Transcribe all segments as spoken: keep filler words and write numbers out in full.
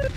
Yeah.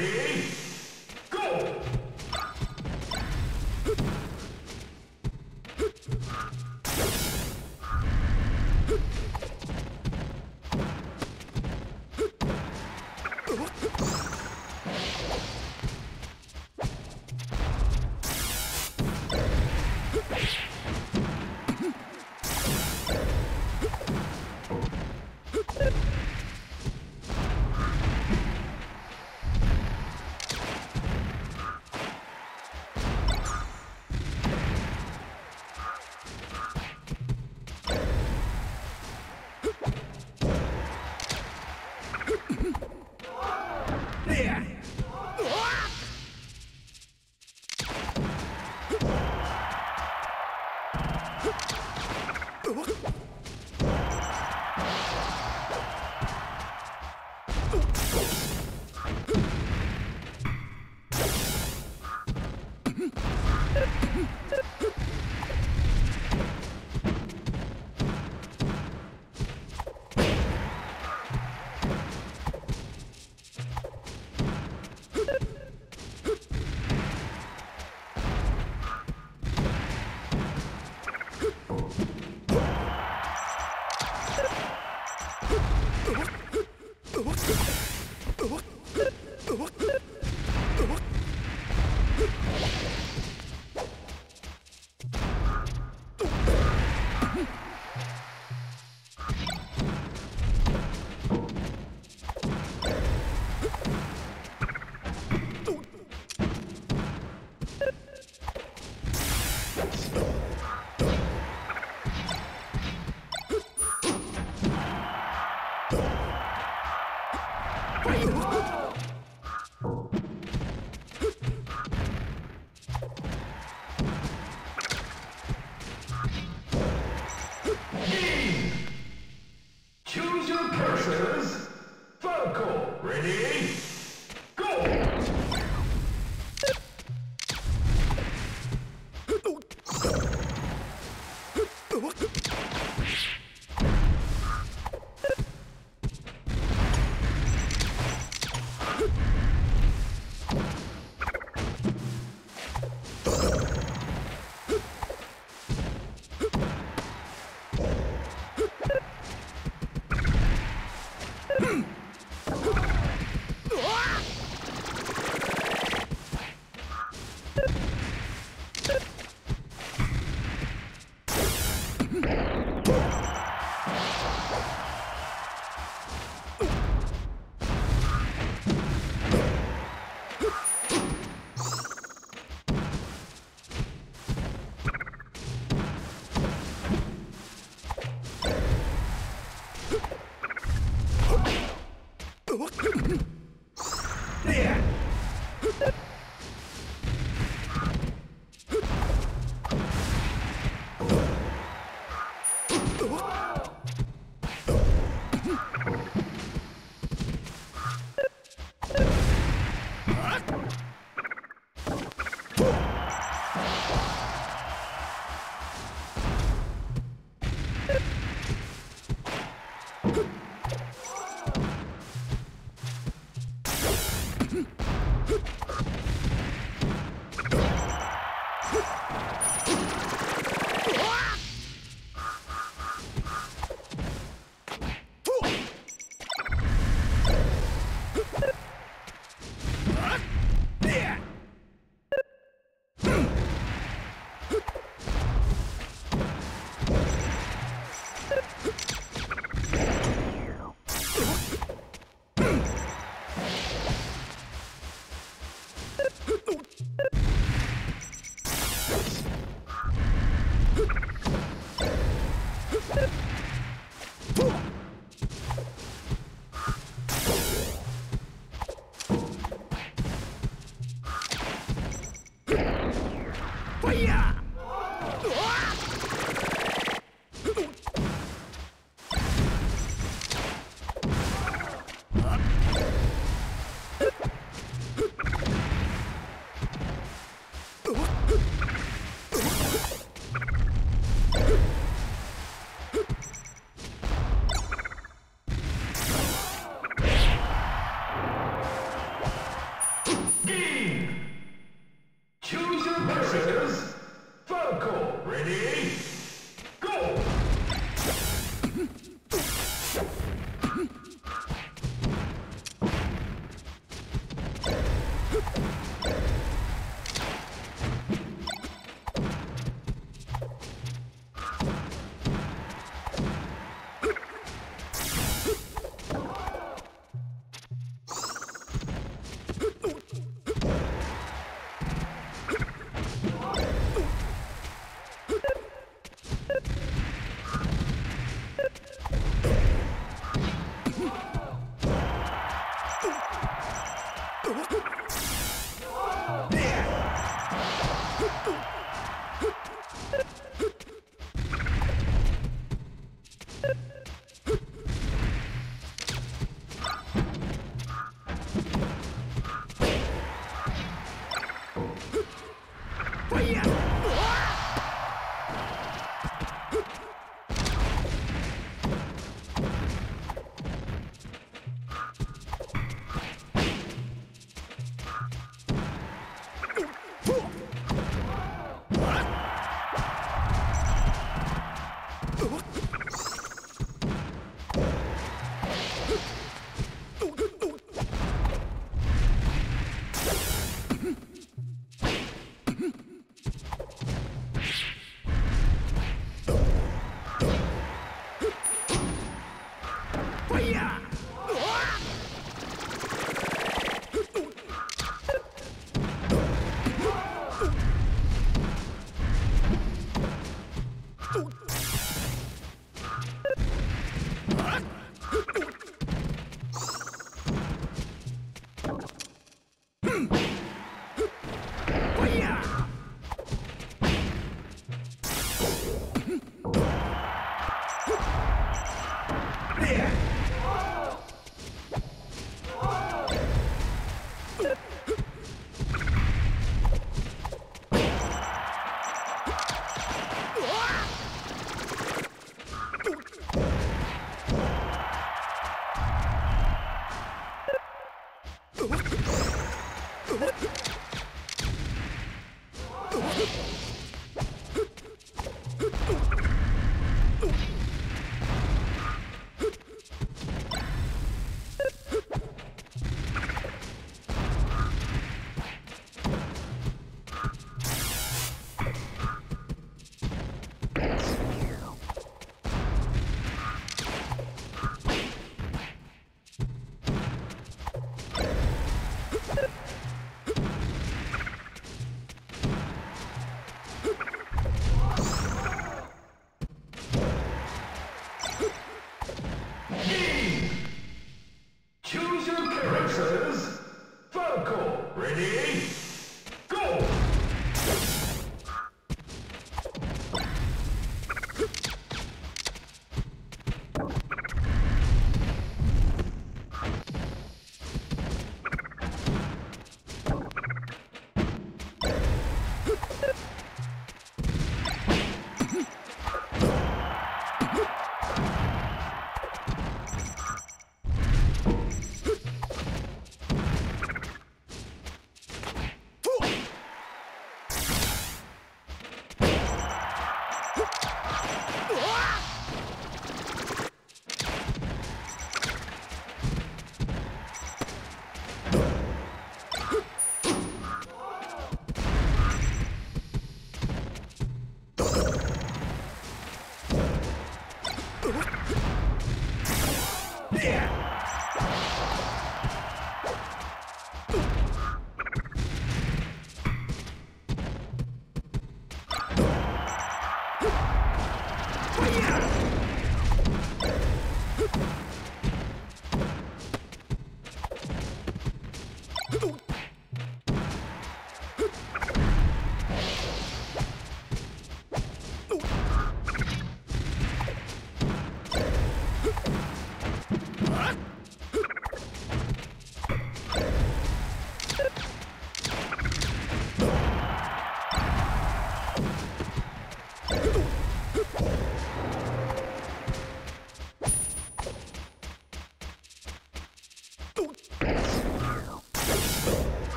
Ready? Go!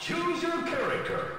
Choose your character.